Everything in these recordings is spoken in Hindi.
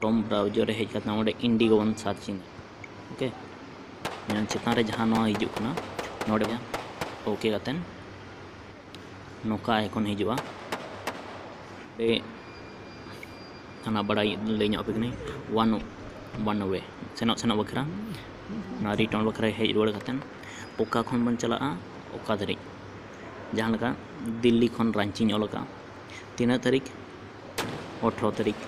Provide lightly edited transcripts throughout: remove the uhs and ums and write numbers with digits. Chrome browser hej kata onde IndiGo one search in. Okay. Yan chetan re jahan no hijug kana node okay katen noka icon hijuga. De kana badai leño apikni one away. Senok senok bakra na return bakra hej ruwar katen oka khon ban chalaa oka dari. Jahan leka Delhi khon Ranchi nyoloka. 3 tarikh 18 tarikh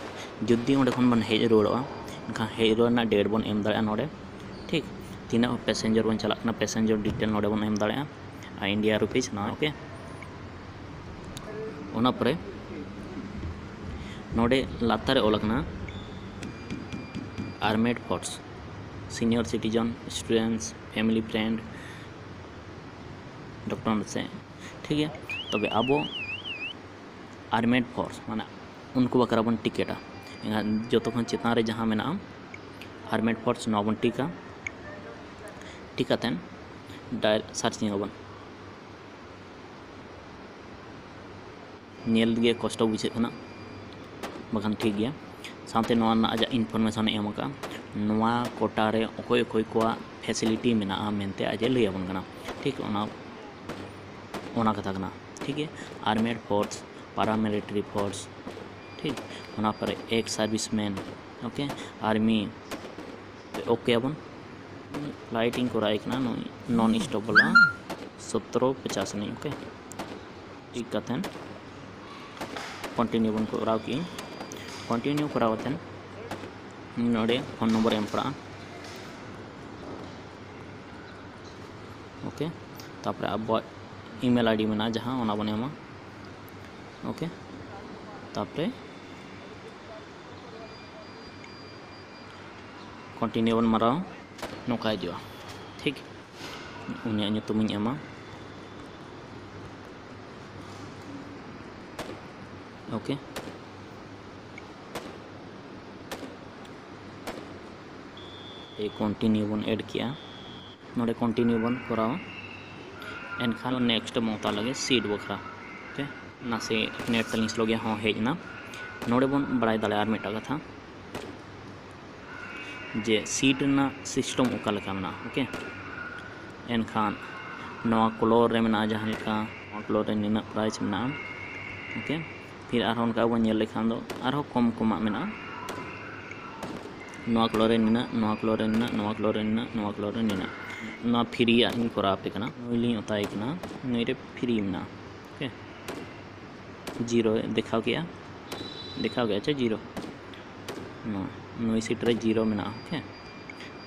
jodi onde khon ban hej ruwara enkha hej ruwar na date bon em dare node ठीक तीना पैसेंजर बन चला ना पैसेंजर डिटेल नोडे बन हम दाड़या आ इंडिया रुपीस ना ओके ओना परे नोडे लातारे ओलकना armed forces senior citizen students family friend doctor से ठीक है तबे आबो आर्मेड फोर्स माने उनको बकराबन टिकटा जतखन चेतान रे जहां मेना आर्मेड फोर्स नोबन टिका ठीक आते हैं डायल सर्चिंग अपन नेल के कॉस्ट ऑफ विषय ना बखान ठीक गया साथे नवा ना आजा इनफॉरमेशन एम का नवा कोटा रे कोई कोई कोआ फैसिलिटी में ना मेनते आजे ले अपन करना ठीक ओना ओना कथा करना ठीक है आर्मीड फोर्स पैरामिलिट्री फोर्स ठीक ओना पर एक सर्विसमैन ओके आर्मी ओके अपन लाइटिंग को राइक ना नॉन स्टॉप वाला 1750 नहीं ओके ठीक कथन कंटिन्यू बन को राव की कंटिन्यू करावतन नोडे फोन नंबर एम पड़ा ओके तापर अब ईमेल आईडी में ना जहां ओना बने हम ओके तापर कंटिन्यू बन मारा नोका जो ठीक उन्हें ᱧᱩᱛᱩᱢᱤᱧ ᱮᱢᱟ ओके ए कंटिन्यू बन ऐड किया नोडे कंटिन्यू बन कराओ एनखान नेक्स्ट मोता लगे सीट बखरा ओके ना से नेट चैलेंज लोगे हो हेजना नोडे बन बड़ाई दाले आर मेटा कथा जे सीट ना सिस्टम ओका लका मना ओके एनखान नवा कलर रे मना जहां लका कलर रे निना प्राइस मना ओके फिर आरोन का बन येले खान दो आरो कम कमा मना नवा कलर रे निना नवा कलर रे निना नवा कलर रे निना नवा कलर रे निना ना फ्री आनी कोरा पे कना ओली होता है कना नइरे फ्री मना ओके जीरो दिखाओ गया अच्छा जीरो ना नई सीट रे जीरो में ना ओके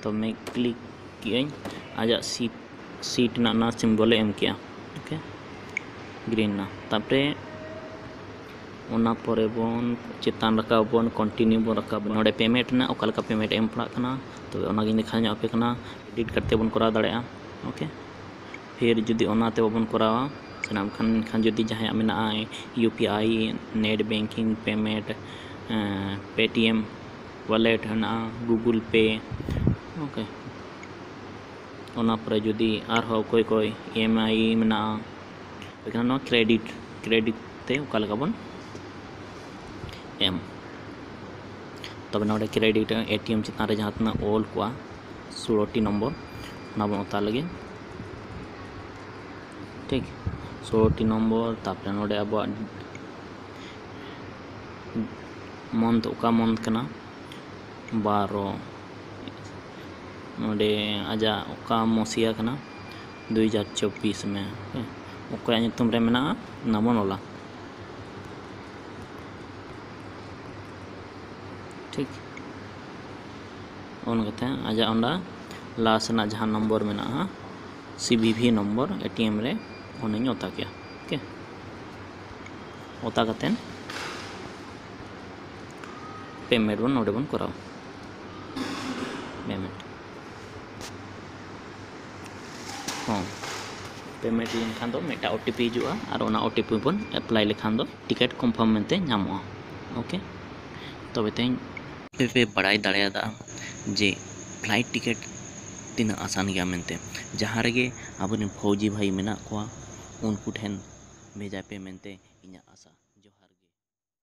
तो मैं क्लिक किए आजा सीट ना ना सिंबल एम किया ओके ग्रीन ना तापरे ओना परे बन चेतान रखा बन कंटिन्यू बन रखा बन नडे पेमेंट ना ओका लका पेमेंट एम पड़ा कना तो ओना गिन दिखा ᱧᱚᱜ ᱟᱯᱮ ᱠᱟᱱᱟ ᱮᱰᱤᱴ ᱠᱟᱛᱮ ᱵᱚᱱ ᱠᱚᱨᱟᱣ ᱫᱟᱲᱮᱭᱟᱜᱼᱟ ओके फिर जदी ओनाते बन करावा सनाम खान खान जदी जहां मेना UPI net banking payment Paytm wallet है ना गूगल पे ओके ओना पर जदी आर हो कोई कोई ईएमआई में ना लेकिन ना क्रेडिट ते ओका लगा बन एम तब नोडे क्रेडिट एटीएम चितान रे जहां तना ऑल कोआ 16 टी नंबर ना बन उतार लगे ठीक 16 टी नंबर तापर नोडे अब मंथ ओका मंथ कना 12 नोडे आजा ओका मोसिया कना 2024 में ओका ᱧᱩᱛᱩᱢ ᱨᱮ ᱢᱮᱱᱟᱜᱼᱟ ᱱᱟᱢᱚᱱᱚᱞᱟ ठीक ᱚᱱ ᱠᱟᱛᱮ ᱟᱡᱟ ᱚᱱᱟ ᱞᱟᱥ ᱨᱮᱱᱟᱜ ᱡᱟᱦᱟᱸ ᱱᱚᱢᱵᱚᱨ ᱢᱮᱱᱟᱜᱼᱟ CVV ᱱᱚᱢᱵᱚᱨ ATM ᱨᱮ ᱚᱱᱟᱧ ᱚᱛᱟ ᱠᱮᱭᱟ ᱴᱷᱤᱠ ᱚᱛᱟ ᱠᱟᱛᱮᱱ पेमेंट बन नोडे बन कराओ पेमेंट हां पेमेंट लेखान दो मेटा ओटीपी जुआ और ओना ओटीपी बन अप्लाई लेखान दो टिकट कंफर्म मेंते नामवा ओके तबे तेन पे बड़ाई दाड़यादा जे फ्लाइट टिकट तिना आसान गया मेंते जहां रेगे आबन फौजी भाई मेना कोआ उनको ठेन भेजा पे मेंते इना आशा